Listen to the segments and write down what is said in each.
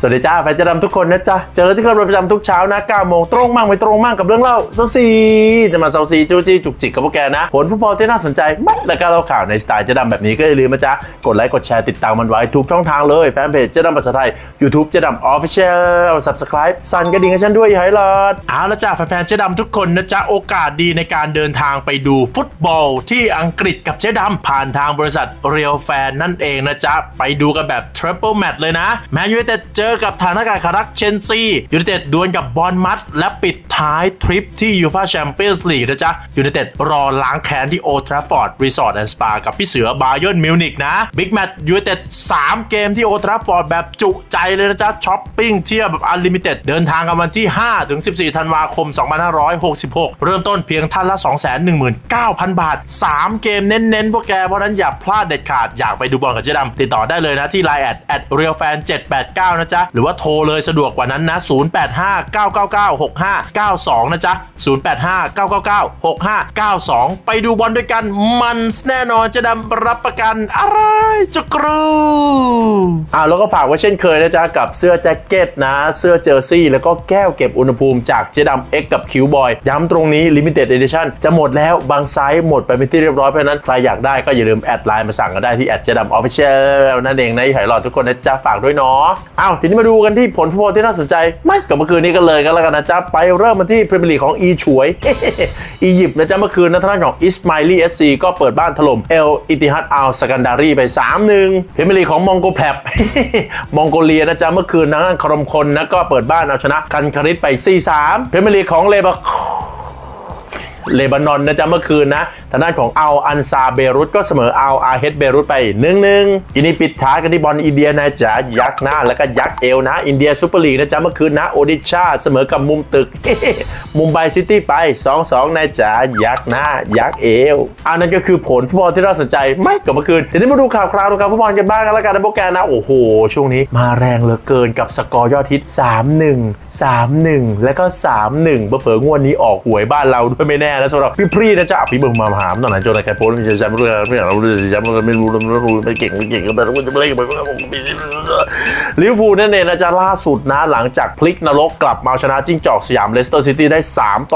สวัสดีจ้าแฟนเจ๊ดำทุกคนนะจ๊ะเจอที่คลับประจำทุกเช้านะ9โมงตรงมั่งไม่ตรงมั่งกับเรื่องเล่าเซาซีจะมาเซาซีจู้จี้จุกจิกกับพวกแกนะผลฟุตบอลที่น่าสนใจมัดและการเล่าข่าวในสไตล์เจ๊ดำแบบนี้ก็อย่าลืมนะจ๊ะกดไลค์กดแชร์ติดตามมันไว้ทุกช่องทางเลยแฟนเพจเจ๊ดำภาษาไทย YouTube เจ๊ดำ Official Subscribe สั่นกระดิ่งให้ฉันด้วยอย่าให้หลอดเอาละจ้าแฟนๆเจ๊ดำทุกคนนะจ๊ะโอกาสดีในการเดินทางไปดูฟุตบอลที่อังกฤษกับเจ๊ดำผ่านทางบริษัทเรียลแฟนนั่นเองนะจ๊ะไปดูกันแบบ Triple Match เลยนะแมนยูไนเต็ดเจอกับทางนักการคารักเชนซียูไนเต็ดดวลกับบอลมัดและปิดท้ายทริปที่ยูฟ่าแชมเปี้ยนส์ลีกนะจ๊ะยูไนเต็ดรอล้างแค้นที่โอลด์แทราฟฟอร์ดรีสอร์ทแอนด์สปากับพี่เสือบาเยิร์นมิวนิกนะบิ๊กแมตช์ยูไนเต็ด3 เกมที่โอลด์แทราฟฟอร์ดแบบจุใจเลยนะจ๊ะช้อปปิ้งเที่ยวแบบอันลิมิเต็ดเดินทางกันวันที่5 ถึง 14 ธันวาคม 2566 เริ่มต้นเพียงท่านละ 219,000 บาท 3 เกมเน้นๆพวกแกเพราะนั้นอย่าพลาดเด็ดขาดอยากไปดูบอลกับเจ๊ดำติดต่อได้เลยนะที่ Line @realfan789นะจ๊ะหรือว่าโทรเลยสะดวกกว่านั้นนะ085-999-6592นะจ๊ะ085-999-6592ไปดูบอลด้วยกันมันแน่นอนเจ๊ดำรับประกันอะไรจุกรูแล้วก็ฝากไว้เช่นเคยนะจ๊ะกับเสื้อแจ็คเก็ตนะเสื้อเจอร์ซี่แล้วก็แก้วเก็บอุณหภูมิจากเจ๊ดำ X กับคิวบอยย้ำตรงนี้ Limited Edition จะหมดแล้วบางไซส์หมดไปเป็นที่เรียบร้อยเพราะนั้นใครอยากได้ก็อย่าลืมแอดไลน์มาสั่งกันได้ที่แอดเจ๊ดำ Official นั่นเองนะหายหลอดทุกคนนะจ๊ะฝากด้วยเนาะเอาทีนี้มาดูกันที่ผลฟุตบอลที่น่าสนใจไม่กับเมื่อคืนนี้กันเลยกันแล้วกันนะจ๊ะไปเริ่มมาที่พรีเมียร์ลีกของอีฉวยอียิปต์นะจ๊ะเมื่อคืนนะทางด้านของอิสไมลีเอฟซีก็เปิดบ้านถล่มเอลอิติฮัดอัลสกันดารีไป 3-1 พรีเมียร์ลีกของมองโกแพลบมองโกเลียนะจ๊ะเมื่อคืนทางด้านครมคนนะก็เปิดบ้านเอาชนะคันคาริสไป 4-3 พรีเมียร์ลีกของเลบานอนนะจ๊ะเมื่อคืนนะทางด้านของอัลอันซาเบรุตก็เสมออัลอาเฮดเบรุตไป 1-1 อินี่ปิดท้ายกันที่บอลอินเดียนะจ๊ะยักหน้าแล้วก็ยักเอวนะอินเดียซูเปอร์ลีกนะจ๊ะเมื่อคืนนะโอดิชาเสมอกับมุมตึกมุมไบซิตี้ไป 2-2 นะจ๊ะยักหน้ายักเอวอันนั้นก็คือผลฟุตบอลที่น่าสนใจไม่กับเมื่อคืนทีนี้มาดูข่าวคราวดูการฟุตบอลกันบ้างกันแล้วกันนะพวกแกนะโอ้โหช่วงนี้มาแรงเหลือเกินกับสกอร์ยอดฮิต 3-1 แล้วก็ 3-1 เผื่องวดนี้ออกหวยบ้านเราด้วยไม่แน่แล้วสำหรับพี่พรีนะจ๊ะพี่เบิ่งมาหามตอนไหนโจนใครโพสไม่ใช่จำเรื่องไม่อยากรู้ไม่เก่งก็แต่ก็จะเล่นไปลิเวอร์พูลนั่นเองนะจ๊ะล่าสุดนะหลังจากพลิกนรกกลับมาชนะจิ้งจอกสยามเลสเตอร์ซิตี้ได้ 3-1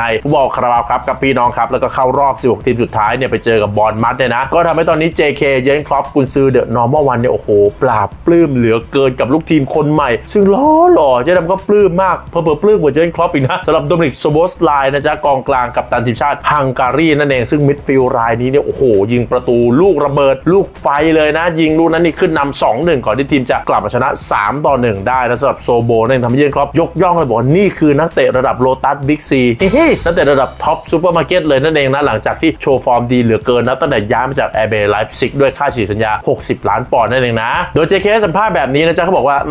ในฟุตบอลคาราบาวครับกับพี่น้องครับแล้วก็เข้ารอบ16ทีมสุดท้ายเนี่ยไปเจอกับบอร์นมัธเนี่ยนะก็ทำให้ตอนนี้ JK เยร์นคล็อปกุนซือเดอะนอร์มอลวันเนี่ยโอ้โหปราบปลื้มเหลือเกินกับลูกทีมคนใหม่ซึ่งล้อหล่อเจ๊ดำก็ปลื้มมากเพิ่มปลื้มกว่าเยร์นคล็อปอีกนะสำหรับโดมินิก โซโบสไลน์นะจ๊ะกองกลางกับตันทีมชาติฮังการีนั่นเองซึ่งมิดฟิลด์รายนี้เนี่ยโอ้โหยิงประตูลูกระเบิดลูกไฟเลยนะยิงลูกนั้นนี่ขึ้นนำ 2-1 ก่อนที่ทีมจะกลับมาชนะ 3-1 ได้นะสำหรับโซโบนั่นทำให้เยือนครอบยกย่องเลยบอกนี่คือนักเตะระดับโลตัสบิ๊กซีนักเตะระดับท็อปซูเปอร์มาร์เก็ตเลยนั่นเองนะหลังจากที่โชว์ฟอร์มดีเหลือเกินนะตั้งแต่ย้ายมาจากแอร์เบย์ไลฟ์ซิกด้วยค่าฉีกสัญญา60 ล้านปอนด์นั่นเองนะโดยเจเคสัมภาษณ์แบบนี้นะจ๊ะเขาบอกว่าอ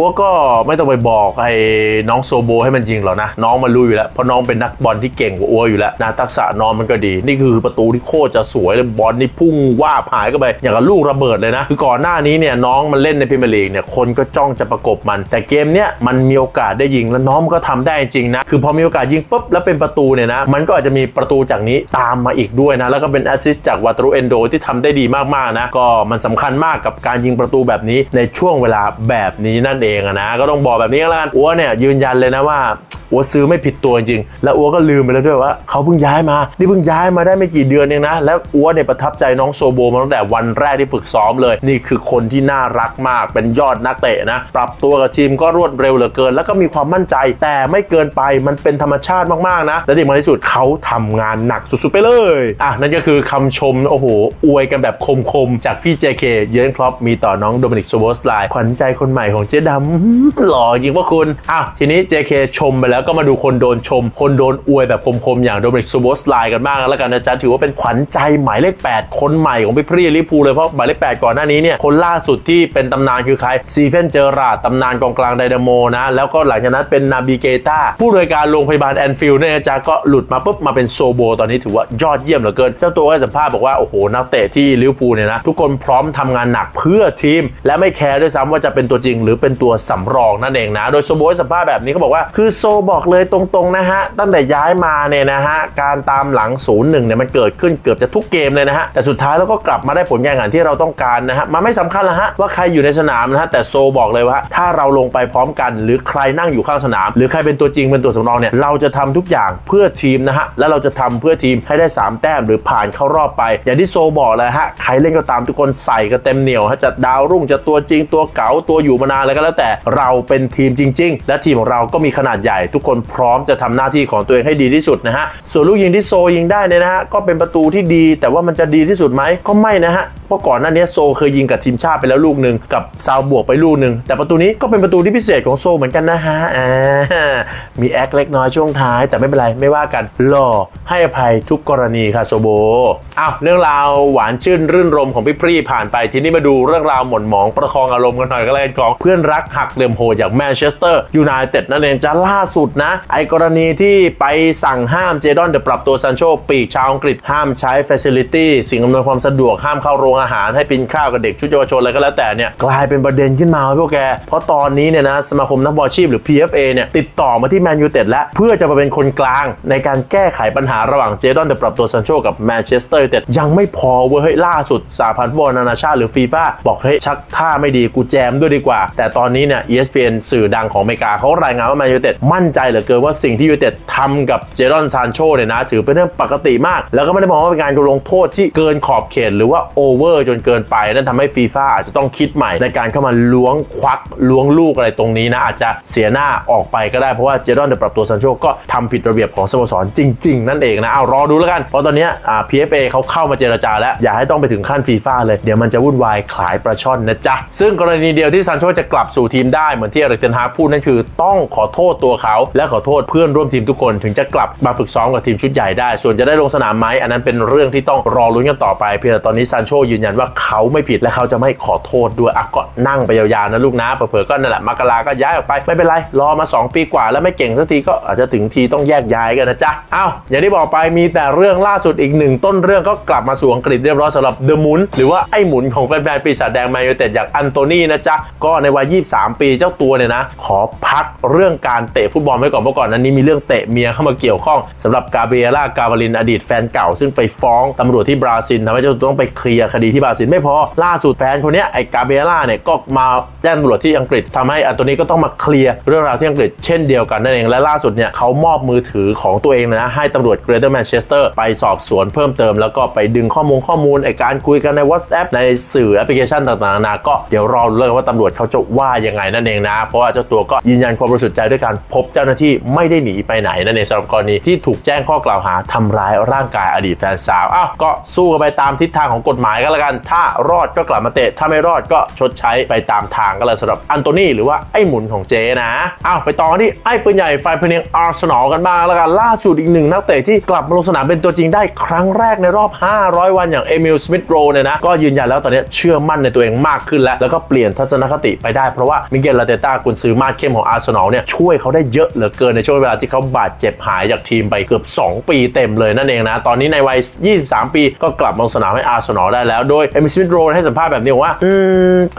้วก็ไม่ต้องไปบอกไอ้น้องโซโบให้มันยิงหรอกนะน้องมันรู้อยู่แล้วเพราะน้องเป็นนักบอลที่เก่งกว่าอ้วอยู่แล้วนะทักษะนอนมันก็ดีนี่คือประตูที่โคตรจะสวยเลยบอลนี่พุ่งว่าหายก็ไปอย่างกับลูกระเบิดเลยนะคือก่อนหน้านี้เนี่ยน้องมันเล่นในพรีเมียร์ลีกเนี่ยคนก็จ้องจะประกบมันแต่เกมเนี้ยมันมีโอกาสได้ยิงแล้วน้องก็ทำได้จริงนะคือพอมีโอกาสยิงปุ๊บแล้วเป็นประตูเนี่ยนะมันก็อาจจะมีประตูจากนี้ตามมาอีกด้วยนะแล้วก็เป็นแอสซิสต์จากวาตารุเอนโดที่ทำได้ดีมากๆนะก็มันสำคัญมากกับการยิงประตูแบบนี้ในช่วงเวลาแบบนี้นั่นเองนะก็ต้องบอกแบบนี้แล้วกันอัวเนี่ยยืนยันเลยนะว่าอัวซื้อไม่ผิดตัวจริงแล้วอัวก็ลืมไปแล้วด้วยว่าเขาเพิ่งย้ายมานี่เพิ่งย้ายมาได้ไม่กี่เดือนเองนะแล้วอัวเนี่ยประทับใจน้องโซโบมาตั้งแต่วันแรกที่ฝึกซ้อมเลยนี่คือคนที่น่ารักมากเป็นยอดนักเตะนะปรับตัวกับทีมก็รวดเร็วเหลือเกินแล้วก็มีความมั่นใจแต่ไม่เกินไปมันเป็นธรรมชาติมากๆนะและที่มาที่สุดเขาทำงานหนักสุดๆไปเลยนั่นก็คือคำชมโอ้โหอวยกันแบบคมๆจากพี่เจเคเยิร์นคล็อปมีต่อน้องโดมินิก โซโบสไลน์ขวัญใจคนใหม่ของเจ๊ดำหล่อจริงว่าคุณทีนี้เจเคชมไปแล้วก็มาดูคนโดนชมคนโดนอวยแบบคมๆอย่างโดมินิก โซโบสไลน์กันบ้างแล้วกันนะจ๊ะถือว่าเป็นขวัญใจหมายเลข8คนใหม่ของพี่พรีลิเวอร์พูลเลยเพราะหมายเลข8ก่อนหน้านี้เนี่ยคนล่าสุดที่เป็นตำนานคือใครซีเฟนเจอราดตำนานกองกลางไดนาโมนะแล้วก็หลังจากนั้นเป็นนาบิเกต้าผู้โดยการโรงพยาบาลแอนฟิลด์เนี่ยจ๊ะก็หลุดมาปุ๊บมาเป็นโซโบตอนนี้ถือว่ายอดเยี่ยมเหลือเกินเจ้าตัวให้สัมภาษณ์บอกว่าโอ้โหนักเตะที่ลิเวอร์พูลเนี่ยนะทุกคนพร้อมทำงานหนักเพื่อทีมและไม่แคร์ด้วยซ้ำว่าจะเป็นตัวจริงหรือเป็นตัวสำรองนั่นเองนะโดยโซโบให้สัมภาษณ์แบบนี้ก็บอกว่าคือโซบอกเลยตรงๆนะฮะตั้งแต่ย้ายมาเนี่ยนะฮะการตามหลัง 0-1 เนี่ยมันเกิดขึ้นเกือบจะทุกเกมเลยนะฮะแต่สุดท้ายแล้วก็กลับมาได้ผลงานที่เราต้องการนะฮะมันไม่สำคัญละฮะว่าใคร อยู่ในสนามนะฮะแต่โซบอกเลยว่าถ้าเราลงไปพร้อมกันหรือใครนั่งอยู่ข้างสนามหรือใครเป็นตัวจริงเป็นตัวสำรองเนี่ยเราจะทำทุกอย่างเพื่อทีมนะฮะและเราจะทำเพื่อทีมให้ได้3แต้มหรือผ่านเข้ารอบไปอย่างที่โซบอกเลยฮะใครเล่นก็ตามทุกคนใส่ก็เต็มเหนียวฮะจะดาวรุ่งจะตัวจริงตัวเก๋าตัวอยู่มานานอะไรก็แล้วแต่เราเป็นทีมจริงๆและทีมของเราก็มีขนาดใหญ่ทุกคนพร้อมจะทำหน้าที่ของตัวเองให้ดีที่สุดนะฮะส่วนลูกยิงที่โซยิงได้เนี่ยนะฮะก็เป็นประตูที่ดีแต่ว่ามันจะดีที่สุดไหมก็ไม่นะฮะเพราะก่อนหน้านี้โซเคยยิงกับทีมชาติไปแล้วลูกหนึ่งกับซาวบวกไปลูกหนึ่งแต่ประตูนี้ก็เป็นประตูที่พิเศษของโซเหมือนกันนะฮะมีแอคเล็กน้อยช่วงท้ายแต่ไม่เป็นไรไม่ว่ากันรอให้อภัยทุกกรณีค่ะโซโบอ้าวเรื่องราวหวานชื่นรื่นรมของพี่ปรีผ่านไปทีนี้มาดูเรื่องราวหม่นหมองประคองอารมณ์กันหน่อยก็แล้วกันของเพื่อนรักหักเหลี่ยมโหดอย่างแมนเชสเตอร์ยูไนเต็ดนั่นเองจ้าล่าสุดนะไอกรณีที่ไปสั่งห้ามเจดอนเดปรับตัวซันโชปีกชาวอังกฤษห้ามใช้เฟสิลิตี้สิ่งอำนวยความสะดวกห้ามเข้าโรงอาหารให้กินข้าวกับเด็กชุดเยาวชนอะไรก็แล้วแต่เนี่ยกลายเป็นประเด็นขึ้นมาพวกแกเพราะตอนนี้เนี่ยนะสมาคมนักบอลอาชีพหรือ PFA เนี่ยติดต่อมาที่แมนยูไนเต็ดและเพื่อจะมาเป็นคนกลางในการแก้ไขปัญหาระหว่างเจดอนเดปรับตัวซันโชกับแมนเชสเตอร์ยูไนเต็ดยังไม่พอเว้ยล่าสุดสหพันธ์ฟุตบอลนานาชาติหรือฟีฟ่าบอกเฮ้ยชักท่าไม่ดีกูแจมด้วยดีกว่าแต่ตอนนี้เนี่ย ESPN สื่อดังของอเมริกาเขารายงานว่าแมนยูไนเต็ดมั่นใจเหลือเกินว่าสิ่งที่ยูไนเต็ดทำกับเจดอนซานโชเนี่ยนะถือเป็นเรื่องปกติมากแล้วก็ไม่ได้มองว่าเป็นการลงโทษที่เกินขอบเขตหรือว่าโอเวอร์จนเกินไปนั่นทำให้ฟีฟ่าอาจจะต้องคิดใหม่ในการเข้ามาล้วงควักล้วงลูกอะไรตรงนี้นะอาจจะเสียหน้าออกไปก็ได้เพราะว่าเจดอนเดปรับตัวซันโชก็ทำผิดระเบียบของสโมสรจริงๆนั่นเองนะเอารอดูแล้วกันเพราะตอนนี้PFA เขาเข้ามาเจรจาแล้วอย่าให้ต้องไปถึงขั้นฟีฟ่าเลยเดี๋ยวมันจะวุ่นวายขายประช่อนนะจ๊ะซึ่งกรณีเดียวที่ซันโชจะกลับสู่ทีมได้เหมือนที่เอริกเทนฮากพูดนั่นคือต้องขอโทษตัวเขาและขอโทษเพื่อนร่วมทีมทุกคนถึงจะกลับมาฝึกซ้อมกับทีมชุดใหญ่ได้ส่วนจะได้ลงสนามไหมอันนั้นเป็นเรื่องที่ต้องรอลุ้นกันต่อไปเพียงแต่ตอนนี้ซันโชยืนยันว่าเขาไม่ผิดและเขาจะไม่ขอโทษด้วยก็นั่งไปยาวๆนะลูกนะเผื่อก็นั่นแหละมกราก็ย้ายออกไปไม่เป็นไรรอมา2ปีกว่าแล้วไม่เก่งสักทีก็อาจจะถึงทีต้องแยกย้ายกันนะจ๊ะอ้าวอย่างที่บอกไปมีแต่เรื่องล่าสุดอีกหนึ่งต้นเรื่องก็กลับมาสู่อังกฤษเรียบร้อยสำหรับเดอะมุนหรือว่าไอ้หมุนของแฟนๆปีศาจแดงแมนยูไนเต็ดอย่างอันโตนีนะจ๊ะก็ในวัย23ปีเจ้าตัวเนี่ยนะขอพักเรื่องการเตะฟุตบอลไว้ก่อนเพราะก่อนนั้นนี้มีเรื่องเตะเมียเข้ามาเกี่ยวข้องสำหรับกาเบรียล่ากาวาลินอดีตแฟนเก่าซึ่งไปฟ้องตำรวจที่บราซิลทำให้เจ้าตัวต้องไปเคลียร์คดีที่บราซิลไม่พอล่าสุดแฟนคนนี้ไอ้กาเบรียล่าเนี่ยก็มาแจ้งตำรวจที่อังกฤษทำให้อันโตนีก็ต้องมาเคลียร์เรื่องราวที่อังกฤษเช่นเดียวกันนั่นเองและล่าสุดเนี่ยเขามอบมือถือของตัวเองนะให้ตำรวจเกรเตอร์แมนเชสเตอร์ไปสอบสวนเพิ่มเติมแล้วก็ไปดึงข้อมูลไอ้การคุยกันใน WhatsApp ในสื่อแอปพลิเคชันต่างๆนาก็เดี๋ยวรอเรื่องว่าตำรวจเขาจะว่ายังไงนั่นเองนะเพราะว่าเจ้าตัวก็ยืนยันความบริสุทธิ์ใจด้วยการพบเจ้าหน้าที่ไม่ได้หนีไปไหนนั่นเองสำหรับกรณีที่ถูกแจ้งข้อกล่าวหาทำร้ายร่างกายอดีตแฟนสาวอ้าวก็สู้กันไปตามทิศทางของกฎหมายก็แล้วกันถ้ารอดก็กลับมาเตะถ้าไม่รอดก็ชดใช้ไปตามทางก็แล้วสำหรับอันโตนีหรือว่าไอ้หมุนของเจนะอ้าวไปต่อที่ไอ้ปืนใหญ่ไฟเพเนียงอาร์เซนอลกันบ้างแล้วกันล่าสุดอีกหนึ่งนักเตะที่กลับมาลงสนามเป็นตัวจริงได้ครั้งแรกในรอบ500วันอย่างเอมิล สมิธโรว์เนี่ยนะก็ยืนยันแล้วตอนนี้เชื่อมั่นในตัวเองมากขึ้นแล้วก็เปลี่ยนทัศนคติไปได้เพราะว่ามิเกล อาร์เตต้ากุนซือมาดเข้มของอาร์เซนอลเนี่ยช่วยเขาได้เยอะเหลือเกินในช่วงเวลาที่เขาบาดเจ็บหายจากทีมไปเกือบ2ปีเต็มเลยนั่นเองนะตอนนี้ในวัย23ปีก็กลับลงสนามให้อาร์เซนอลได้แล้วโดยเอมิล สมิธโรว์ให้สัมภาษณ์แบบนี้ว่า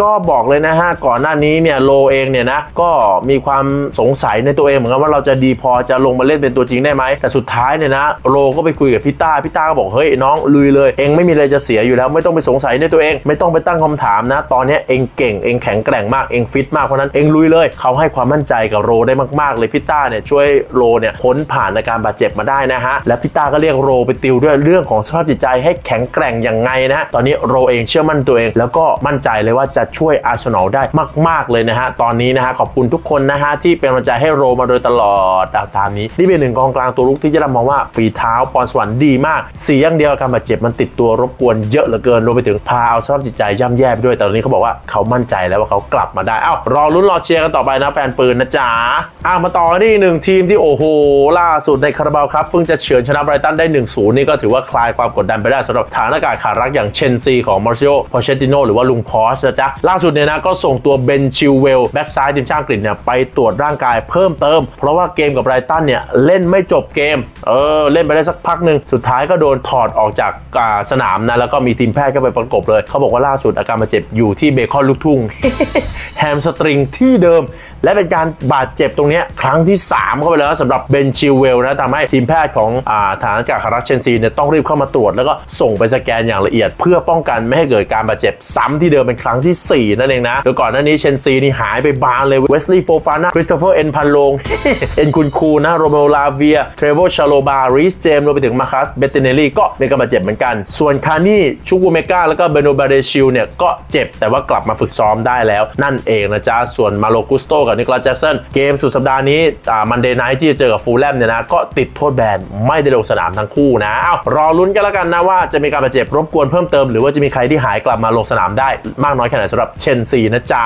ก็บอกเลยนะฮะก่อนหน้านี้เนี่ยโรเองเนี่ยนะก็มีความสงสัยในตัวเองเหมือนกันว่าเราจะดีพอจะลงมาเล่นเป็นตัวจริงได้ไหมแต่สุดท้ายเนี่ยนะโรก็ไปคุยกับพี่ต้าก็บอกเฮ้ยน้องลุยเลยเองไม่มีอะไรจะเสียอยู่แล้วไม่ต้องไปสงสัยในตัวเองไม่ต้องไปตั้งคำถามนะตอนนี้เองเก่งเองแข็งแกร่งมากเองฟิตมากเพราะนั้นเองลุยเลยเขาให้ความมั่นใจกับโรได้มากๆเลยพี่ต้าเนี่ยช่วยโรเนี่ยพ้นผ่านอาการบาดเจ็บมาได้นะฮะและพี่ต้าก็เรียกโรไปติวด้วยเรื่องของสภาพจิตใจให้แข็งแกร่งยังไงนะตอนนี้โรเองเชื่อมั่นตัวเองแล้วก็มั่นใจเลยว่าจะช่วยอาร์เซนอลได้มากๆเลยนะฮะตอนนี้นะฮะขอบคุณทุกคนนะฮะที่เป็นกำลังใจให้โรมาโดยตลอดตามนี้นี่เป็นหนึ่งกองกลางตัวลุกที่จะมองว่าฝีเท้าพรสวรรค์ดีมากสีอย่างเดียวการบาดเจ็บมันติดตัวรบกวนเยอะเหลือเกินรวมไปถึงพาเอาสภาพจิตใจย่ำแย่ไปด้วยแต่ตอนนี้เขาบอกว่าเขามั่นใจแล้วว่าเขากลับมาได้เอ้ารอลุ้นรอเชียร์กันต่อไปนะแฟนปืนนะจ๊ะมาต่อที่หนึ่งทีมที่โอ้โหล่าสุดในคาราบาวครับเพิ่งจะเฉือนชนะไบรตันได้ 1-0 นี่ก็ถือว่าคลายความกดดันไปได้สำหรับฐานอากาศขารักอย่างเชลซีของมาริโอ พอเชตติโนหรือว่าลุงพอสนะจ๊ะล่าสุดเนี่ยนะก็ส่งตัวเบนชิลเวลแบ็กซ้ายทีมชาติอังกฤษเนี่ยไปตรวจร่างกายเพิ่มเติมเพราะว่าเกมกับไบรตันเนี่ยเล่นไม่จบเกมเล่นไปได้สักพักหนึ่งสุดท้ายก็โดนถอดออกจากสนามนะแล้วก็มีทีมแพทย์ก็ไปประกบเลยเขาบอกว่าล่าสุดอาการบาดเจ็บอยู่ที่เบคอนลูกทุ่งแฮมสตริงที่เดิม และเป็นการบาดเจ็บตรงนี้ครั้งที่3เข้าไปแล้วสำหรับเบนชิลเวลนะทำให้ทีมแพทย์ของฐานอากาศคารักเชนซีเนี่ยต้องรีบเข้ามาตรวจแล้วก็ส่งไปสแกนอย่างละเอียดเพื่อป้องกันไม่ให้เกิดการบาดเจ็บซ้ำที่เดิมเป็นครั้งที่4นั่นเองนะโดยก่อนหน้านี้เชนซีนี่หายไปบานเลยเวสลีย์โฟฟาน่าคริสโตเฟอร์เอ็นพันโลงเอ็นคุนคูนะโรเมโอลาเวียเทรเวอร์ชาโลบาริสเจมส์รวมไปถึงมาคัสเบตเนลลี่ก็เป็นการบาดเจ็บเหมือนกันส่วนคานี่ชูกูเมกาแล้วก็เบโนบาเดชิลเนี่ยก็เจ็บแต่ว่ากลับมาฝึกซ้อมได้แล้วนั่นเองนะจ๊ะส่วนมาโลกุสโตกับนิโคลัสแจ็คสันเกมสุดสัปดาห์นี้มันเดย์ไนท์ที่จะเจอกับฟูลแลมเนี่ยนะก็ติดโทษแบนไม่ได้ลงสนามทั้งคู่นะรอลุ้นกันแล้วกันนะว่าจะมีการบาดเจ็บรบกวนเพิ่มเติมหรือว่าจะมีใครที่หายกลับมาลงสนามได้มากน้อยแค่ไหนสำหรับเชนซีนะจ๊ะ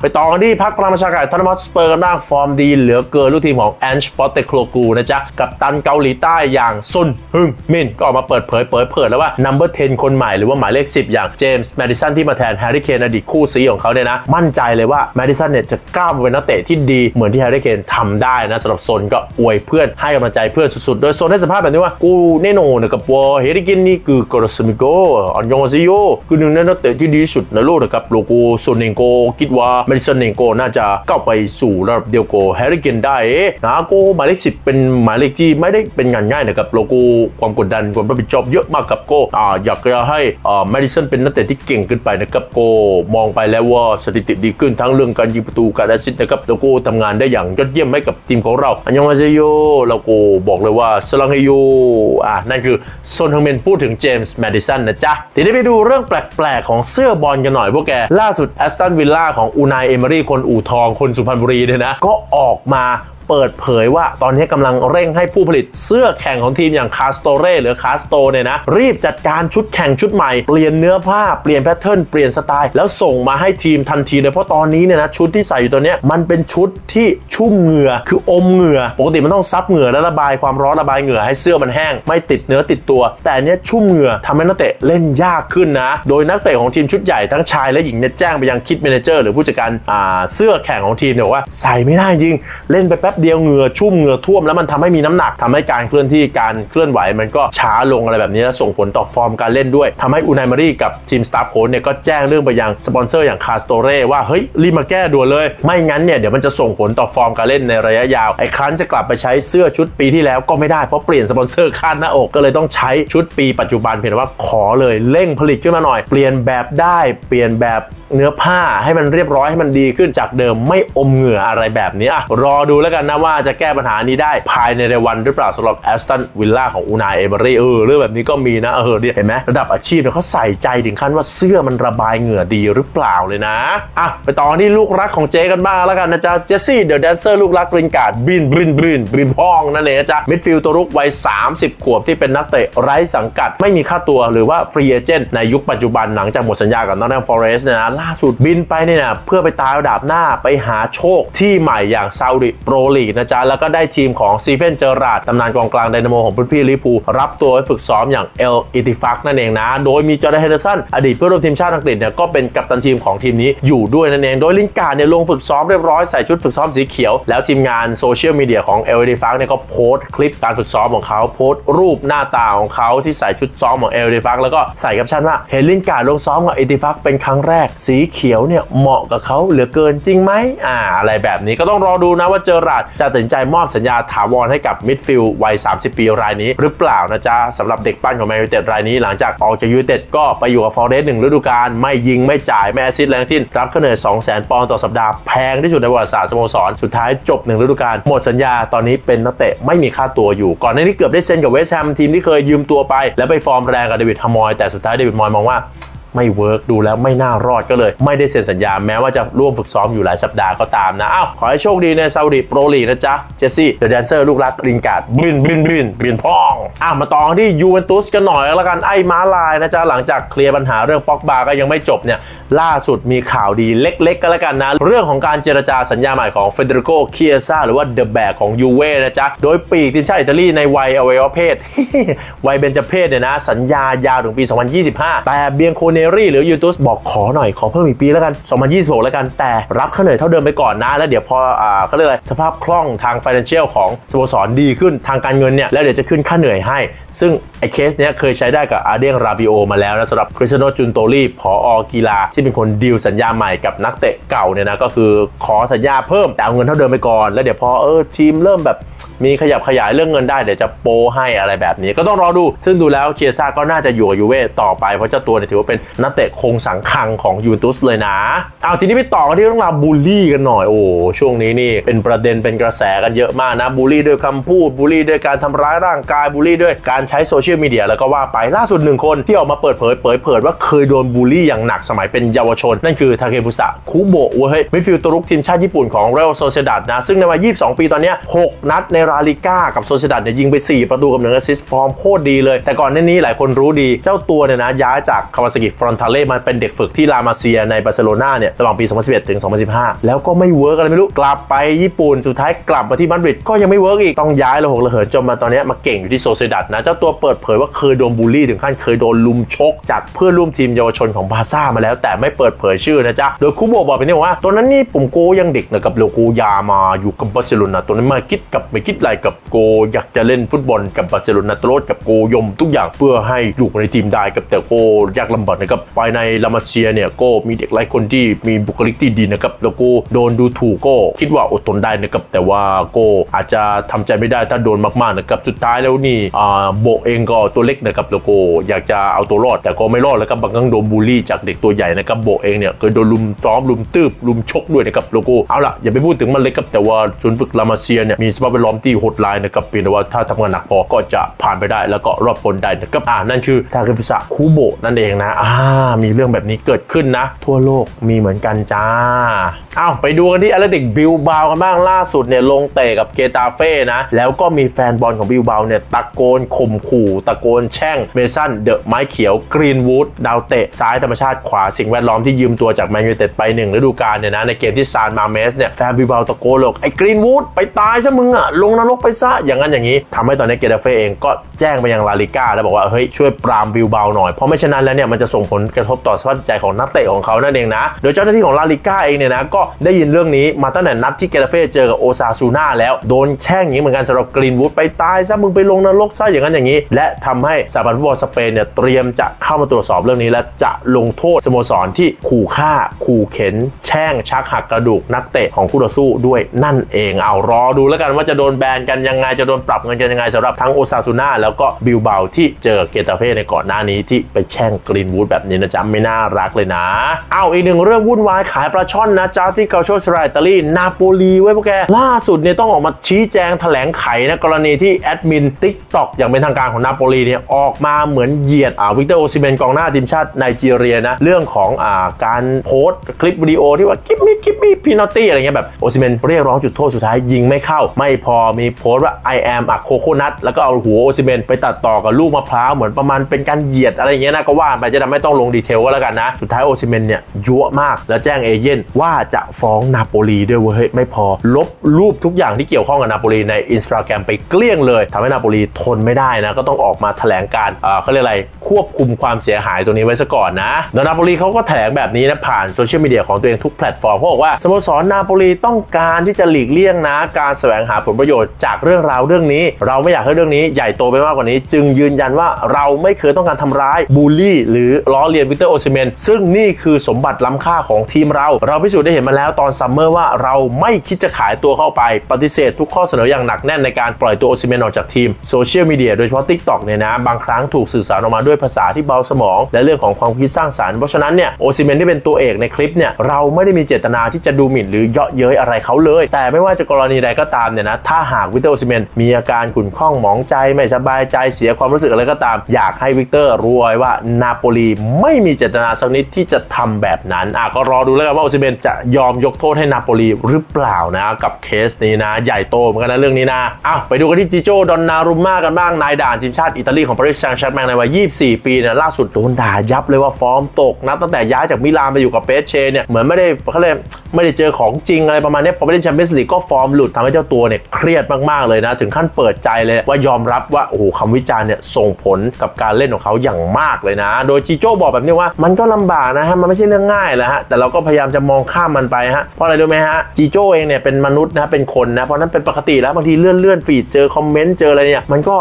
ไปต่อกันที่พักพลังประชากรทอตแนมฮอตสเปอร์กันบ้างฟอร์มดีเหลือเกินลูกทีมของแอนช์ ปอตเตโคกูนะจ๊ะกัปตันเกาหลีใต้อย่างซุนฮึงมินก็ออกมาเปิดเผยแล้วว่านัมเบอร์10คนใหม่หรือว่าหมายเลข10อย่างเจมส์แมดิสันที่มาแทนแฮร์รี่เคนอดีตคู่ซีของเขาเนี่ยนะมั่นใจเลยว่าแมดิสันเนี่ยจะก้าวไปเป็นนักเตะที่ดีเหมือนที่แฮร์รี่เคนทำได้นะสำหรับซนก็อวยเพื่อนให้กำลังใจเพื่อนสุดๆโดยซนให้สัมภาษณ์แบบนี้ว่ากูเนโน่เนี่ยกับวอเฮริกินนี่คือกอร์สมิโกออนยองซิโยคือหนึ่งในนักเตะที่ดีสุดในโลกนะครับโลโก้ซนเองโกคิดว่าแมดิสันเองโกน่าจะก้าวไปสู่ระดับเดียวกับแฮร์รี่เคนได้นะโกหมายเลข10เป็นหมายเลขที่ไม่ได้เป็นงานง่ายนะครับโลโก้ความกดดันความรับผิดชอบเยอะมากกับโกอยากจะให้แมดิสันเป็นนักเตะที่เก่งขึ้นไปนะครับโกมองไปแล้วว่าสถิติดีขึ้นทั้งเรื่องการยิงประตูการแอสซิสต์นะครับแล้วก็ทำงานได้อย่างยอดเยี่ยมให้กับทีมของเราอันยองอาเซโยแล้วก็บอกเลยว่าสลังเฮโยนั่นคือซนฮังเมนพูดถึงเจมส์แมดิสันนะจ๊ะทีนี้ไปดูเรื่องแปลกๆของเสื้อบอลกันหน่อยพวกแกล่าสุดแอสตันวิลล่าของอูนายเอเมรี่คนอู่ทองคนสุพรรณบุรีเนี่ยนะก็ออกมาเปิดเผยว่าตอนนี้กำลังเร่งให้ผู้ผลิตเสื้อแข่งของทีมอย่างคาสโตเร่หรือคาสโตเนี่ยนะรีบจัดการชุดแข่งชุดใหม่เปลี่ยนเนื้อผ้าเปลี่ยนแพทเทิร์นเปลี่ยนสไตล์แล้วส่งมาให้ทีมทันทีเลยเพราะตอนนี้เนี่ยนะชุดที่ใส่อยู่ตัวเนี้ยมันเป็นชุดที่ชุ่มเหงื่อคืออมเหงื่อปกติมันต้องซับเหงื่อและระบายความร้อนระบายเหงื่อให้เสื้อมันแห้งไม่ติดเนื้อติดตัวแต่เนี้ยชุ่มเหงื่อทำให้นักเตะเล่นยากขึ้นนะโดยนักเตะของทีมชุดใหญ่ทั้งชายและหญิงเนี่ยแจ้งไปยังคิดเมเนเจอร์หรือผู้จัดการเสื้อแข่งของทีมเนี่ยว่าใส่ไม่ได้จริงเล่นไปแป๊บเดียวเหงื่อชุ่มเหงื่อท่วมแล้วมันทำให้มีน้ำหนักทำให้การเคลื่อนที่การเคลื่อนไหวมันก็ช้าลงอะไรแบบนี้แล้วส่งผลต่อฟอร์มการเล่นด้วยทำให้อูนายมารีกับทีมสตาฟโค้ชเนี่ยก็แจ้งเรื่องไปยังสปอนเซอร์อย่างคาสโตเร่ว่าเฮ้ยรีบมาแก้ด่วนเลยไม่งั้นเนี่ยเดี๋ยวมันจะส่งผลต่อฟอร์มการเล่นในระยะยาวไอ้ครั้นจะกลับไปใช้เสื้อชุดปีที่แล้วก็ไม่ได้เพราะเปลี่ยนสปอนเซอร์คาดหน้าอกก็เลยต้องใช้ชุดปีปัจจุบันเพียงว่าขอเลยเร่งผลิตขึ้นมาหน่อยเปลี่ยนแบบได้เปลี่ยนแบบเนื้อผ้าให้มันเรียบร้อยให้มันดีขึ้นจากเดิมไม่อมเหงื่ออะไรแบบนี้รอดูแล้วกันนะว่าจะแก้ปัญหานี้ได้ภายในรายวันหรือเปล่าสำหรับแอสตันวิลล่าของอูนายเอเมรี่เรื่องแบบนี้ก็มีนะเห็นไหมระดับอาชีพเนี่ยเขาใส่ใจถึงขั้นว่าเสื้อมันระบายเหงื่อดีหรือเปล่าเลยนะไปต่อที่ลูกรักของเจกันบ้างแล้วกันนะจ๊ะเจสซี่เดอะแดนเซอร์ลูกรักบรินการ์ดบินพ้องนั่นเองนะจ๊ะมิดฟิลด์ตัวรุกวัย30ขวบที่เป็นนักเตะไร้สังกัดไม่มีค่าตัวหรือว่าฟรีเอเจนต์ในยุคปัจจุบันหลังจากหมดสัญญากับนอตแฮมฟอเรสต์นะล่าสุดบินไปเนี่ยนะเพื่อไปตายระดับหน้าไปหาโชคที่ใหม่อย่างซาอุดิโปรลีกนะจ๊ะแล้วก็ได้ทีมของซีเฟนเจอราร์ดตำนานกองกลางไดนาโมของพี่ลิเวอร์พูลรับตัวไปฝึกซ้อมอย่างเอลอิติฟักนั่นเองนะโดยมีจอร์แดน เฮนเดอร์สันอดีตเพื่อนร่วมทีมชาติอังกฤษเนี่ยก็เป็นกัปตันทีมของทีมนี้อยู่ด้วยนั่นเองโดยลินการ์ดเนี่ยลงฝึกซ้อมเรียบร้อยใส่ชุดฝึกซ้อมสีเขียวแล้วทีมงานโซเชียลมีเดียของเอลอิติฟักเนี่ยก็โพสต์คลิปการฝึกซ้อมของเขาโพสต์รูปหน้าตาของเขาที่ใส่ชุดซ้อมของเอลอิติฟักแล้วก็ใส่แคปชั่นว่าเห็นลินการ์ดลงซ้อมกับอิติฟักเป็นครั้งแรกสีเขียวเนี่ยเหมาะกับเขาเหลือเกินจริงไหมอะไรแบบนี้ก็ต้องรอดูนะว่าเจอราร์ดจะตัดสินใจมอบสัญญาถาวรให้กับมิดฟิลด์วัย30ปีรายนี้หรือเปล่านะจ๊ะสำหรับเด็กปั้นของแมนยูไนเต็ดรายนี้หลังจากออกจากยูไนเต็ดก็ไปอยู่กับฟอเรสต์1ฤดูกาลไม่ยิงไม่จ่ายไม่แอสซิสต์แรงสิ้นรับค่าเหนื่อย 200,000 ปอนด์ต่อสัปดาห์แพงที่สุดในประวัติศาสตร์สโมสรสุดท้ายจบ1ฤดูกาลหมดสัญญาตอนนี้เป็นนักเตะไม่มีค่าตัวอยู่ก่อนหน้านี้เกือบได้เซ็นกับเวสต์แฮมทีมที่เคยยืมตัวไปแล้วไปฟอร์มแรงกับเดวิดฮามอยแต่สุดท้ายเดวิดฮามอยมองว่าไม่เวิร์กดูแล้วไม่น่ารอดก็เลยไม่ได้เซ็นสัญญาแม้ว่าจะร่วมฝึกซ้อมอยู่หลายสัปดาห์ก็ตามนะขอให้โชคดีในซาอุดิโปรลีกนะจ๊ะเจสซี่เดอะแดนเซอร์ลูกรักลินการ์ดบินพ้องมาต่อที่ยูเวนตุสกันหน่อยแล้วกันไอ้ม้าลายนะจ๊ะหลังจากเคลียร์ปัญหาเรื่องป็อกบาก็ยังไม่จบเนี่ยล่าสุดมีข่าวดีเล็กๆก็แล้วกันนะเรื่องของการเจรจาสัญญาใหม่ของเฟเดริโก เคียซ่าหรือว่าเดอะแบกของยูเว่นะจ๊ะโดยปีกทีมชาติอิตาลีในวัยอวัยวะเพศวัยเบญจเพศเนี่ยนะสัญญายาวถึงปี 2025แต่เบียงโคเน Canary หรือ Utus บอกขอหน่อยขอเพิ่มอีกปีแล้วกัน2026แล้วกันแต่รับค่าเหนื่อยเท่าเดิมไปก่อนนะแล้วเดี๋ยวพอเขาเรียกอะไรสภาพคล่องทาง financial ของสโมสรดีขึ้นทางการเงินเนี่ยแล้วเดี๋ยวจะขึ้นค่าเหนื่อยให้ซึ่งไอ้เคสเนี้ยเคยใช้ได้กับอาเดียงราบิโอมาแล้วนะสำหรับคริสเตียโนจุนโตลีผอ.กีฬาที่เป็นคนดีลสัญญาใหม่กับนักเตะเก่าเนี่ยนะก็คือขอสัญญาเพิ่มแต่เอาเงินเท่าเดิมไปก่อนแล้วเดี๋ยวพอทีมเริ่มแบบมีขยับขยายเรื่องเงินได้เดี๋ยวจะโปให้อะไรแบบนี้ก็ต้องรอดูซึ่งดูแล้วเคียซ่าก็น่าจะอยู่กับยูเว่ต่อไปเพราะเจ้าตัวเนี่ยถือว่าเป็นนักเตะคงสังคังของยูเวนตุสเลยนะเอาทีนี้ไปต่อกันที่เรื่องราวบูลลี่กันหน่อยโอ้ช่วงนี้นี่เป็นประเด็นเป็นกระแสกันเยอะมากนะบูลลี่ด้วยคำพูดบูลลี่ด้วยการทำร้ายร่างกายบูลลี่ด้วยการใช้โซเชียลมีเดียแล้วก็ว่าไปล่าสุดหนึ่งคนที่ออกมาเปิดเผยว่าเคยโดนบูลลี่อย่างหนักสมัยเป็นเยาวชนนั่นคือทาเคฟุสะคุโบะมิดฟิลด์ตัวรุกทีมชาติญี่ปุ่นของเรอัลโซเซดัดนะซึ่งในวัย 22 ปีตอนนี้ 6 นัดในลาลิก้ากับโซเซดัดเนี่ยยิงไป4ประตูกับ1แอสซิสต์ฟอร์มโคตรดีเลยแต่ก่อนหน้านี้หลายคนรู้ดีเจ้าตัวเนี่ยนะย้ายจากคาวาซากิฟรอนทาเล่มาเป็นเด็กฝึกที่ลามาเซียในบาร์เซโลนาเนี่ยระหว่างปี 2011 ถึง 2015 แล้วก็ไม่เวิร์กอะไรไม่รู้กลับไปญี่ปุ่นสุดท้ายกลับมาที่มาดริดก็ยังไม่เวิร์กอีกต้องย้ายระหกระเหินจนมาตอนนี้มาเก่งอยู่ที่โซเซดัดนะเจ้าตัวเปิดเผยว่าเคยโดนบูลลี่ถึงขั้นเคยโดนลุมชกจากเพื่อนร่วมทีมเยาวชนของบาร์ซ่ามาแล้วแต่ไม่เปิดเผยชื่อนะจ๊ะโดยคุโบะบอกไปเนี่ยว่าตอนนั้นนี่ผมโกยังเด็กนะกับโลโกยามาอยู่กับบาร์เซโลนาตอนนั้นมาคิดอะไรกับโกอยากจะเล่นฟุตบอลกับบาร์เซโลนาโตรดกับโกยมทุกอย่างเพื่อให้อยู่ในทีมได้กับแต่โกยากลำบากนะครับภายในลามาเซียเนี่ยโกมีเด็กหลายคนที่มีบุคลิกที่ดีนะครับแล้วโกโดนดูถูกโกคิดว่าอดทนได้นะครับแต่ว่าโกอาจจะทำใจไม่ได้ถ้าโดนมากๆนะครับสุดท้ายแล้วนี่โบเองก็ตัวเล็กนะครับแล้วโกอยากจะเอาตัวรอดแต่ก็ไม่รอดแล้วครับบางครั้งโดนบูลลี่จากเด็กตัวใหญ่นะครับโบเองเนี่ยเคยโดนลุมซ้อมลุมตืบลุมชกด้วยนะครับแล้วโกเอาล่ะอย่าไปพูดถึงมันเลยครับแต่ว่าศูนย์ฝึกลามาเซียเนี่ยมีสภาพแวดล้อมที่โหดร้ายนะครับเพียงแต่ว่าถ้าทำงานหนักพอก็จะผ่านไปได้แล้วก็รอดพ้นได้นะครับนั่นคือทาเคฟุสะคุโบะนั่นเองนะมีเรื่องแบบนี้เกิดขึ้นนะทั่วโลกมีเหมือนกันจ้าอ้าวไปดูกันที่แอตเลติกบิลบาวกันบ้างล่าสุดเนี่ยลงเตะกับเกตาเฟ่นะแล้วก็มีแฟนบอลของบิลบาวเนี่ยตะโกนข่มขู่ตะโกนแช่งเมสันเดอะไม้เขียวกรีนวูดดาวเตะซ้ายธรรมชาติขวาสิ่งแวดล้อมที่ยืมตัวจากแมนยูไนเต็ดไป1ฤดูกาลเนี่ยนะในเกมที่ซานมาเมสเนี่ยแฟนบิลบาวตะโกนหลอกไอ้กรีนวูดไปตายซะมึงอะลงนรกไปซะอย่างนั้นอย่างนี้ทำให้ตอนนี้เกตาเฟ่เองก็แจ้งไปยังลาลิก้าแล้วบอกว่าเฮ้ยช่วยปรามบิลบาวหน่อยเพราะไม่ฉะนั้นแล้วเนี่ยมันจะส่งผลกระทบต่อสภาพจิตใจของนักเตะของเขานั่นเองนะโดยเจ้าหน้าที่ของลาลิก้าเองเนี่ยนะก็ได้ยินเรื่องนี้มาตั้งแต่นัดที่เกตาเฟ่เจอกับโอซาซูน่าแล้วโดนแช่งอย่างนี้เหมือนกันสำหรับกรีนวูดไปตายซะมึงไปลงนรกซะอย่างนั้นอย่างนี้และทำให้สหพันธ์ฟุตบอลสเปนเนี่ยเตรียมจะเข้ามาตรวจสอบเรื่องนี้และจะลงโทษสโมสรที่ขู่ฆ่าขู่เข็นแช่งชักหักกระดูกนักเตะของคู่ต่อสู้ด้วยนั่นเองเอารอดูแล้วกันว่าจะโดนแบนกันยังไงจะโดนปรับเงินกันยังไงสำหรับทั้งโอซาซูน่าแล้วก็บิลเบาที่เจอเกตาเฟ่ในก่อนหน้านี้ที่ไปแช่งกรีนวูดแบบนี้นะจ๊ะไม่น่ารักเลยนะเอาอีกหนึ่งเรื่องวุ่นวายขายปลาช่อนนะจ๊ะที่เกาโชสราอิตาลีนาโปลีไว้พวกแกล่าสุดเนี่ยต้องออกมาชี้แจงแถลงไขนะกรณีที่แอดมิน TikTok อย่างเป็นทางการของนาโปลีเนี่ยออกมาเหมือนเหยียดวิกเตอร์โอซิเมนกองหน้าทีมชาติไนจีเรียนะเรื่องของการโพสต์คลิปวิดีโอที่ว่าคลิปมีพีนอตตี้อะไรเงี้ยแบบโอซิเมนเรียกร้องจุดโทษสุดท้ายยิงไม่เข้าไม่พอมีโพสต์ว่า I am a coconut แล้วก็เอาหัวโอซิเมนไปตัดต่อกับลูกมะพร้าวเหมือนประมาณเป็นการเหยียดอะไรเงี้ยนะก็ว่าไปจะทำไม่ต้องลงดีเทลก็แล้วกันนะสุดท้ายโอซิเมนเนี่ยยั่วมากแล้วแจ้งเอเย่นว่าจะฟ้องนาโปลีด้วยเว้ยไม่พอลบรูปทุกอย่างที่เกี่ยวข้องกับนาโปลีใน Instagram ไปเกลี้ยงเลยทำให้นาโปลีทนไม่ได้นะก็ต้องออกมาแถลงการเขาเรียกอะไรควบคุมความเสียหายตัวนี้ไว้ซะก่อนนะโดยนาโปลีเขาก็แถลงแบบนี้นะผ่านโซเชียลมีเดียของตัวเองทุกแพลตฟอร์มเขาบอกว่าสโมสรนาโปลีต้องการที่จะหลีกเลี่ยงนะการแสวงหาผลประโยชน์จากเรื่องราวเรื่องนี้เราไม่อยากให้เรื่องนี้ใหญ่โตไปมากกว่านี้จึงยืนยันว่าเราไม่เคยต้องการทำร้ายบูลลี่หรือล้อเลียนวิกเตอร์โอซิเมนซึ่งนี่คือสมบัติล้ำค่าของทีมเราพิสูจน์ได้เห็นมาแล้วตอนซัมเมอร์ว่าเราไม่คิดจะขายตัวเข้าไปปฏิเสธทุกข้อเสนออย่างหนักแน่นในการปล่อยตัวโอซิเมนออกจากทีมโซเชียลมีเดียโดยเฉพาะ TikTok เนี่ยนะบางครั้งถูกสื่อสารออกมาด้วยภาษาที่เบาสมองและเรื่องของความคิดสร้างสรรค์เพราะฉะนั้นเนี่ยโอซิเมนที่เป็นตัวเอกในคลิปเนี่ยเราไม่ได้มีเจตนาที่จะดูหมิ่นหรือเยาะเย้ยอะไรเขาเลยแต่ไม่ว่าจะกรณีใดก็ตามเนี่ยนะถ้าหากวิกเตอร์โอซิเมนมีอาการขุ่นข้องหมองใจไม่สบายใจเสียความรู้สึกอะไรก็ตามอยากให้วิกเตอร์รู้ไว้ว่านาโปลีไม่มีเจตนาสักนิดที่จะทำแบบนั้นก็รอดูแล้วกันว่าโอซิเมนจะยอมยกโทษให้นาโปลีหรือเปล่านะกับเคสนี้นะใหญ่โตเหมือนกันนะเรื่องนี้นะไปดูกันที่จิโจดอนนารุมม่ากันบ้างนายด่านทีมชาติอิตาลีของปารีสแซงต์แชร์แมงในวัย24 ปีนะล่าสุดโดนด่ายับเลยว่าฟอร์มตกนะตั้งแต่ย้ายจากมิลานไปอยู่กับเปเช่เนี่ยเหมือนไม่ได้เขาเรียก ไม่ได้เจอของจริงอะไรประมาณนี้พอไปเล่นแชมเปี้ยนส์ลีกก็ฟอร์มหลุดทำให้เจ้าตัวเนี่ยเครียดมากๆเลยนะถึงขั้นเปิดใจเลยว่ายอมรับว่าโอ้โหคำวิจารณ์เนี่ยส่งผลกับการเล่นของเขาอย่างมากเลยนะโดยจิโจ้บอกแบบนี้ว่ามันก็ลำบากนะฮะมันไม่ใช่เรื่องง่ายแหละฮะแต่เราก็พยายามจะมองข้ามมันไปฮะเพราะอะไรรู้ไหมฮะจิโจ้เองเนี่ยเป็นมนุษย์นะเป็นคนนะเพราะนั้นเป็นปกติแล้วบางทีเลื่อนฟีดเจอคอมเมนต์เจออะไรเนี่ยมันก็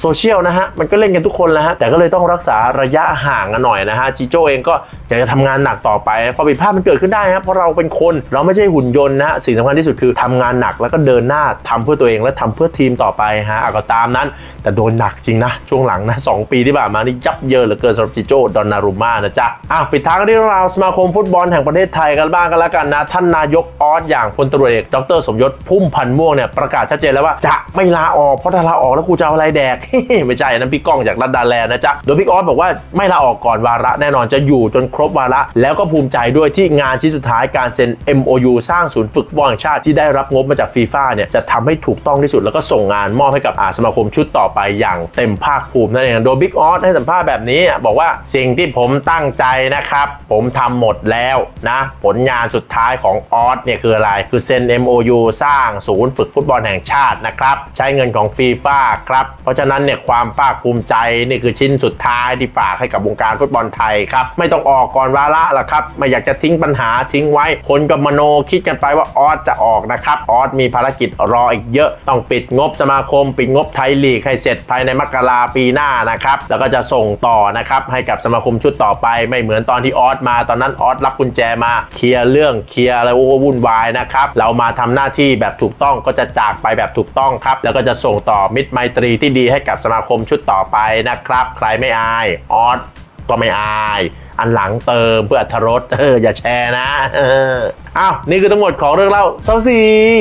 โซเชียลนะฮะมันก็เล่นกันทุกคนแล้วฮะแต่ก็เลยต้องรักษาระยะห่างกันหน่อยนะฮะจิโจ้เองก็อยากจะทำงานหนักต่อไปความผิดพลาดมันเกิดขึ้นได้ครับเพราะเราเป็นคนเราไม่ใช่หุ่นยนต์นะฮะสิ่งสำคัญที่สุดคือทำงานหนักแล้วก็เดินหน้าทำเพื่อตัวเองและทำเพื่อทีมต่อไปฮะก็ตามนั้นแต่โดนหนักจริงนะช่วงหลังนะ2 ปีที่ผ่านมานี่ยับเยินเหลือเกินสำหรับจิโจ้ดอนนารุม่านะจ๊ะปิดท้ายกันที่ราวสมาคมฟุตบอลแห่งประเทศไทยกันบ้างกันละกันนะท่านนายกออสอย่างพลตำรวจเอกดร.สมยศพุ่มพันธุ์ม่วงเนี่ยประกาศชัดเจนแล้วว่าจะไม่ลาออกเพราะถ้าลาออกแล้วกูจะเอาอะไรแดกไม่ใช่นะพี่ก้องจากรัฐดาแลนะจ๊ะโดยพี่ออสบอกว่าไม่ลาออกก่อนวาระแน่นอนจะอยู่จนครบวาระแล้วก็ภูมิใจด้วยที่งานชิ้นสุดท้ายการเซ็น MOU สร้างศูนย์ฝึกฟุตบอลแห่งชาติที่ได้รับงบมาจากฟีฟ่าเนี่ยจะทำให้ถูกต้องที่สุดแล้วก็ส่งงานมอบให้กับสมาคมชุดต่อไปอย่างเต็มภาคภูมินั่นเองโดยบิ๊กออสให้สัมภาษณ์แบบนี้บอกว่าสิ่งที่ผมตั้งใจนะครับผมทำหมดแล้วนะผลงานสุดท้ายของออสเนี่ยคืออะไรคือเซ็น MOU สร้างศูนย์ฝึกฟุตบอลแห่งชาตินะครับใช้เงินของฟีฟ่าครับเพราะฉะนั้นเนี่ยความภาคภูมิใจนี่คือชิ้นสุดท้ายที่ฝากให้กับวงการฟุตบอลไทยครับไม่ต้องออกก่อนวาระล่ะครับไม่อยากจะทิ้งปัญหาทิ้งไว้คนก็มโนคิดกันไปว่าออสจะออกนะครับออสมีภารกิจรออีกเยอะต้องปิดงบสมาคมปิดงบไทยลีกให้เสร็จภายในมกราปีหน้านะครับแล้วก็จะส่งต่อนะครับให้กับสมาคมชุดต่อไปไม่เหมือนตอนที่ออสมาตอนนั้นออสรับกุญแจมาเคลียร์เรื่องเคลียร์อะไรวุ่นวายนะครับเรามาทำหน้าที่แบบถูกต้องก็จะจากไปแบบถูกต้องครับแล้วก็จะส่งต่อมิตรไมตรีที่ดีให้กับสมาคมชุดต่อไปนะครับใครไม่อายออสก็ไม่อายอันหลังเติมเพื่ออรรถรสอย่าแชร์นะนี่คือทั้งหมดของเรื่องเล่าเซาซี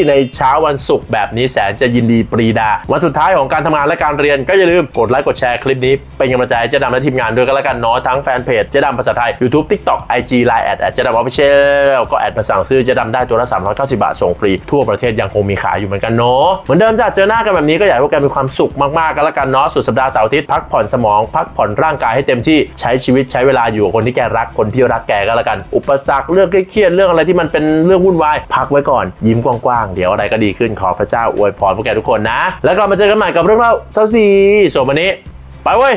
ในเช้าวันศุกร์แบบนี้แสนจะยินดีปรีดาวันสุดท้ายของการทำงานและการเรียนก็อย่าลืมกดไลค์กดแชร์คลิปนี้เป็นกำลังใจเจ๊ดำและทีมงานด้วยกันละกันเนาะทั้งแฟนเพจเจ๊ดำภาษาไทย YouTube TikTok IG Line แอดเจ๊ดำออฟฟิเชียลก็แอดมาสั่งซื้อเจ๊ดำได้ตัวละ390 บาทส่งฟรีทั่วประเทศยังคงมีขายอยู่เหมือนกันเนาะเหมือนเดิมจ้ะเจอหน้ากันแบบนี้ก็อยากให้พวกแกมีความสุขมากๆกันละกันเนาะสุดสัปดาห์เสาร์อาทิตย์พักผ่อนสมองพักผ่อนร่างกายให้เต็มที่ใช้ชีวิตใช้เวลาอยู่คนที่แกรักคนที่รักแกก็แล้วกันอุปสรรคเรื่องเครียดเรื่องอะไรที่มันเป็นเรื่องวุ่นวายพักไว้ก่อนยิ้มกว้างๆเดี๋ยวอะไรก็ดีขึ้นขอพระเจ้าอวยพรพวกแกทุกคนนะแล้วก็มาเจอกันใหม่กับเรื่องเล่าเซาซีส่วนวันนี้ไปเว้ย